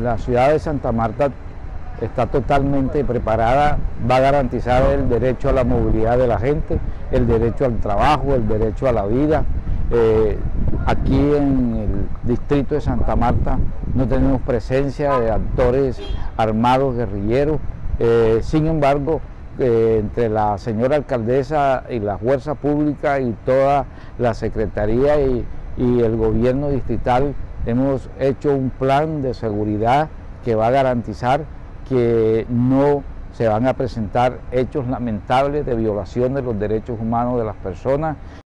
La ciudad de Santa Marta está totalmente preparada, va a garantizar el derecho a la movilidad de la gente, el derecho al trabajo, el derecho a la vida. Aquí en el distrito de Santa Marta no tenemos presencia de actores armados, guerrilleros. Sin embargo, entre la señora alcaldesa y la fuerza pública y toda la secretaría y el gobierno distrital hemos hecho un plan de seguridad que va a garantizar que no se van a presentar hechos lamentables de violación de los derechos humanos de las personas.